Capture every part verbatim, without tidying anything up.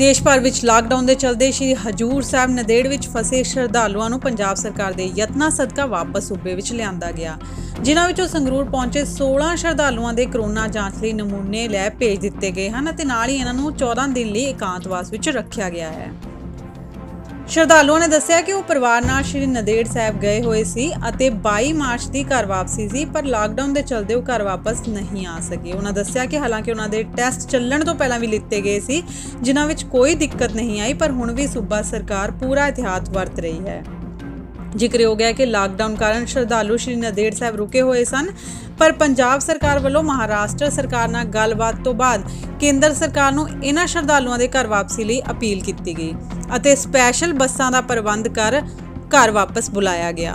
देश भर में लॉकडाउन के चलते श्री हज़ूर साहिब नांदेड़ में फसे श्रद्धालुओं को पंजाब सरकार के यत्नां सदका वापस सूबे में लिया गया। जिन्हां विचों संगरूर पहुंचे सोलह श्रद्धालुओं के करोना जांच लई नमूने लै भेज दिते गए हैं ते नाल ही इन्हां नूं चौदह दिन लई एकांतवास विच रखिया गया है। श्रद्धालुओं ने दस्सिया कि वह परिवार नाल श्री नांदेड़ साहिब गए हुए सी अते बाईस मार्च की घर वापसी सी, पर लॉकडाउन के चलते वो घर वापस नहीं आ सके। उन्होंने दस्सिया कि हालांकि उन्होंने टैसट चलण तो पहला भी लिते गए सी जिन्हां विच कोई दिक्कत नहीं आई, पर हुण भी सूबा सरकार पूरा एहतियात वरत रही है। जिक्र हो गया कि लॉकडाउन कारण श्रद्धालु श्री नांदेड़ साहिब रुके हुए सन, पर पंजाब सरकार वालों महाराष्ट्र सरकार नाल गलबात तो बाद केंद्र सरकार नूं इन्हां श्रद्धालुओं के घर वापसी लई अपील की गई अते स्पैशल बसां दा प्रबंध कर घर वापस बुलाया गया।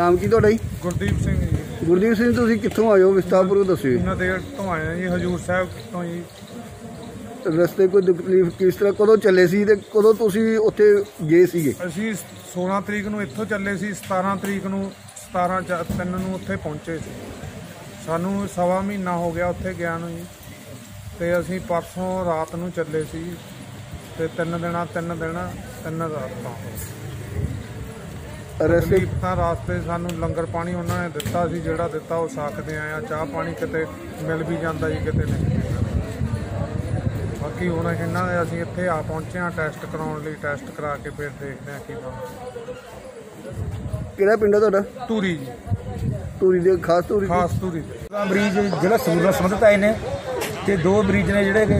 नाम की तुहाडा? गुरदीप सिंह। गुरदीप सिंह, तुसीं कित्थों आए हो? विस्तारपूर्वक दस्सिओ। नांदेड़ तो आए हैं जी, हजूर साहिब तो जी। रस्ते कोई तकलीफ किस तरह? कदों चले सी ते कदों तुसीं उत्थे गए सीगे? असीं सोलह तरीक नूं इत्थों चले सी, सतारह तरीक नूं सतारह चार तीन नूं उत्थे पहुंचे सी। सानूं सवा महीना हो गया उत्थे गया नूं जी, ते असीं परसों रात नूं चले सी ते तीन दिन तीन दिन तीन रातां रस्ते रास्ते सानू लंगर पानी उन्होंने दिता सी, जिहड़ा दिता वो सकते आए हैं। चाह पानी किते मिल भी जाता जी, किते नहीं। बाकी हुण इन्हां दे असीं इत्थे आ पहुंचे हाँ टैसट कराउण लई, टैसट करा के फिर देखदे हां की बनदा। किहड़ा पिंड है तुहाडा? धूरी जी। धूरी दे खास धूरी खास धूरी दे मरीज जिहड़ा संगरूर नाल संबंधित आए ने ते दो मरीज ने जिहड़े कि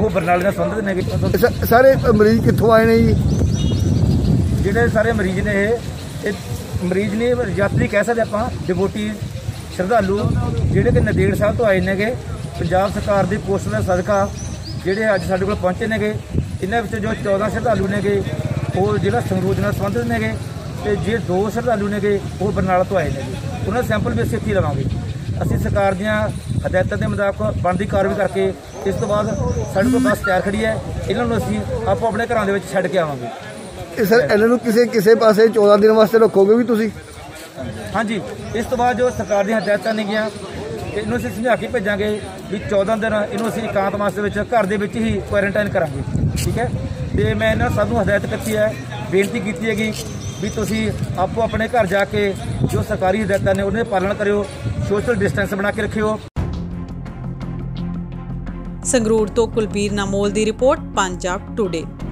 वो बरनाले नाल संबंधित ने। सारे मरीज कित्थों आए ने जी? जिहड़े सारे मरीज ने मरीज ने यात्री कह सकते आप, डिवोटी श्रद्धालु जोड़े कि नांदेड़ साहब तो आए हैं। पंजाब सरकार की कोशिश का सदका जोड़े अज साढ़े को पहुँचे ने। इन्होंने जो चौदह श्रद्धालु ने गे और जिला संगरूर के संबंधित ने गे, तो जो दो श्रद्धालु ने गे वो बरनाला तो आए हैं जी। उन्होंने सैंपल भी असं इत्थे लवांगे। असीं सरकार दीआं हदायतां के मुताबिक बनती कार्रवाई करके इस तो बाद साढ़े को बस तैयार खड़ी है, इन्होंने असीं आपो अपने घरां दे विच छड्ड के आवांगे। सर इन्हों किसी किसी पास चौदह दिन वास्ते रखोगे भी तुसी? हाँ जी, इस तो बाद जो सरकार दी हदायतां ने गियां इन्होंने असीं समझा के भेजांगे भी चौदह दिन इन्हों असीं एकांतवास दे विच घर दे विच ही क्वारंटाइन करांगे। ठीक है, तो मैं इन्हां सब नूं हदायत कीती है, बेनती कीती हैगी भी तुसीं आपो अपने घर जाके जो सरकारी हदायतां ने उन्हें पालन करिओ, सोशल डिस्टेंस बना के रखिओ। संगरूर तो कुलबीर नामोल की रिपोर्ट पंजाब टुडे।